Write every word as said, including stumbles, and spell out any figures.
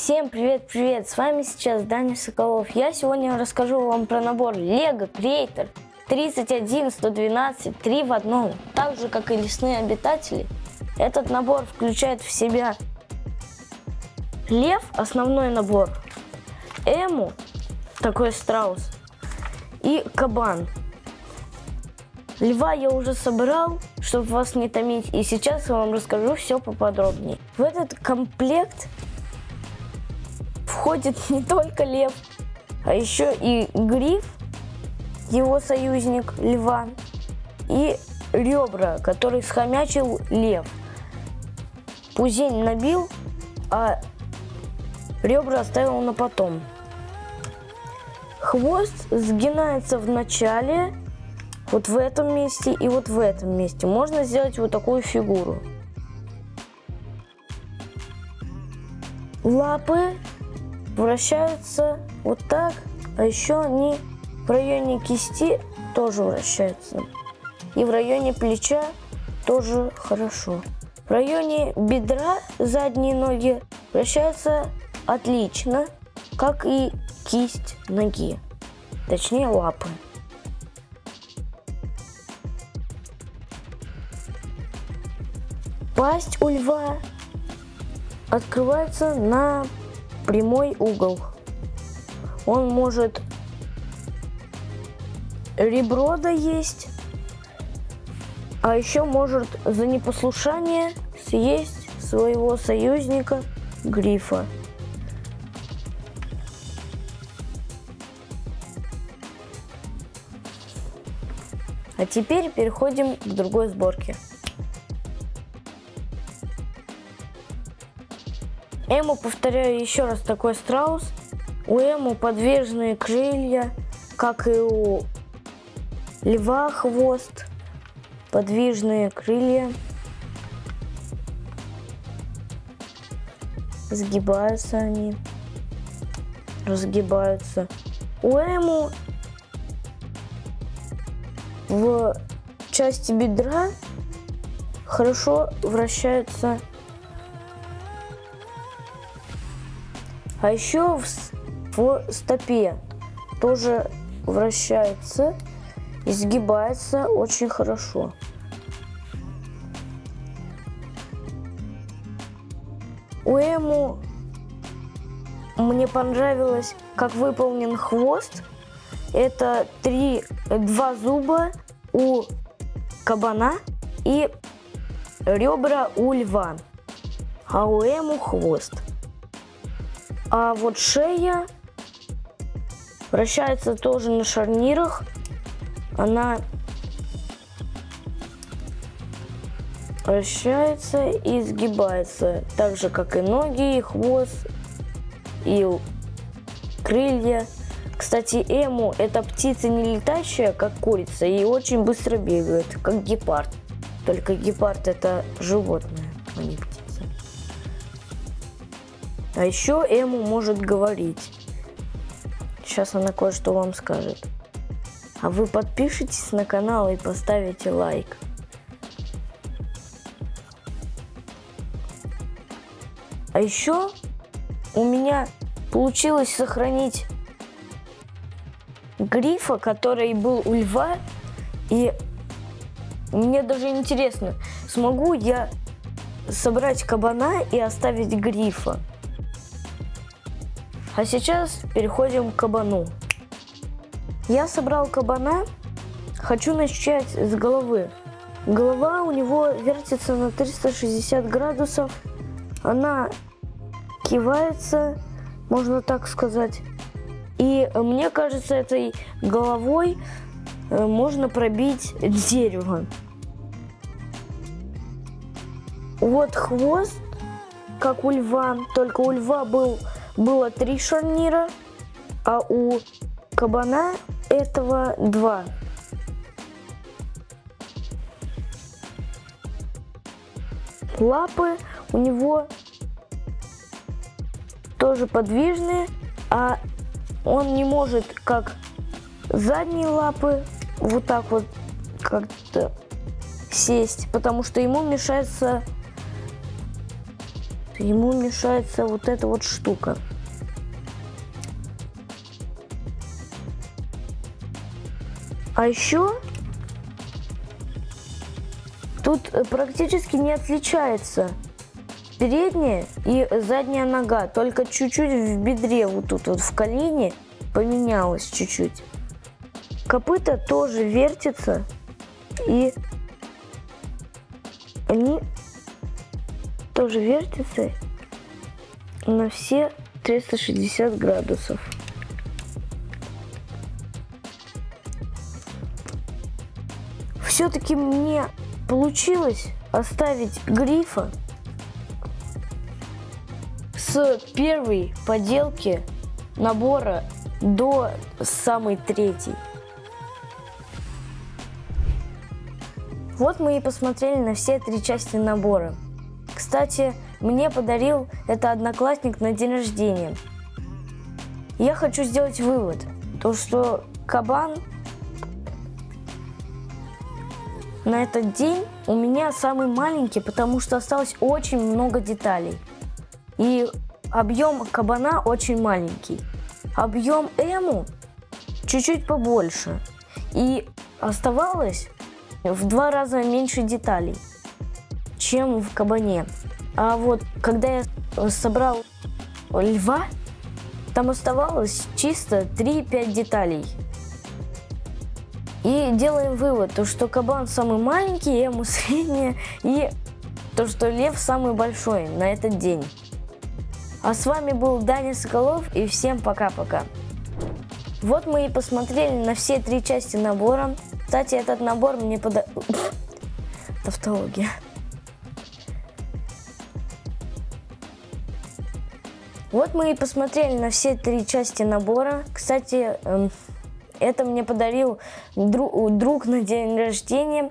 Всем привет-привет! С вами сейчас Даня Соколов. Я сегодня расскажу вам про набор Lego Creator тридцать один сто двенадцать три в одном. Так же, как и лесные обитатели, этот набор включает в себя лев, основной набор, эму, такой страус, и кабан. Льва я уже собрал, чтобы вас не томить, и сейчас я вам расскажу все поподробнее. В этот комплект входит не только лев, а еще и гриф, его союзник льва, и ребра, которые схомячил лев. Пузень набил, а ребра оставил на потом. Хвост сгинается в начале, вот в этом месте и вот в этом месте. Можно сделать вот такую фигуру. Лапы вращаются вот так, а еще они в районе кисти тоже вращаются. И в районе плеча тоже хорошо. В районе бедра задние ноги вращаются отлично, как и кисть ноги, точнее лапы. Пасть у льва открывается на прямой угол. Он может ребро доесть, а еще может за непослушание съесть своего союзника грифа. А теперь переходим к другой сборке. Эму, повторяю еще раз, такой страус. У эму подвижные крылья, как и у льва хвост, подвижные крылья, сгибаются они, разгибаются. У эму в части бедра хорошо вращаются. А еще в, в стопе тоже вращается, изгибается очень хорошо. У эму мне понравилось, как выполнен хвост. Это три, два зуба у кабана и ребра у льва, а у эму хвост. А вот шея вращается тоже на шарнирах. Она вращается и сгибается, так же, как и ноги, и хвост, и крылья. Кстати, эму – это птица не летающая, как курица, и очень быстро бегает, как гепард. Только гепард – это животное, а не птица. А еще эму может говорить. Сейчас она кое-что вам скажет. А вы подпишитесь на канал и поставите лайк. А еще у меня получилось сохранить грифа, который был у льва. И мне даже интересно, смогу я собрать кабана и оставить грифа. А сейчас переходим к кабану. Я собрал кабана, хочу начать с головы. Голова у него вертится на триста шестьдесят градусов, она кивается, можно так сказать. И мне кажется, этой головой можно пробить дерево. Вот хвост, как у льва, только у льва был... Было три шарнира, а у кабана этого два. Лапы у него тоже подвижные, а он не может, как задние лапы, вот так вот как-то сесть, потому что ему мешается ему мешается вот эта вот штука. А еще тут практически не отличается передняя и задняя нога, только чуть-чуть в бедре, вот тут вот в колене поменялось чуть-чуть. Копыта тоже вертятся, и они тоже вертятся на все триста шестьдесят градусов. Все-таки мне получилось оставить грифа с первой поделки набора до самой третьей. Вот мы и посмотрели на все три части набора. Кстати, мне подарил это одноклассник на день рождения. Я хочу сделать вывод, то что кабан на этот день у меня самый маленький, потому что осталось очень много деталей. И объем кабана очень маленький. Объем эму чуть-чуть побольше. И оставалось в два раза меньше деталей, чем в кабане. А вот когда я собрал льва, там оставалось чисто три-пять деталей. И делаем вывод, то что кабан самый маленький, эму средняя, и то что лев самый большой на этот день. А с вами был Даня Соколов, и всем пока-пока. Вот мы и посмотрели на все три части набора. Кстати, этот набор мне пода... Тавтология. Вот мы и посмотрели на все три части набора. Кстати, это мне подарил друг, друг на день рождения.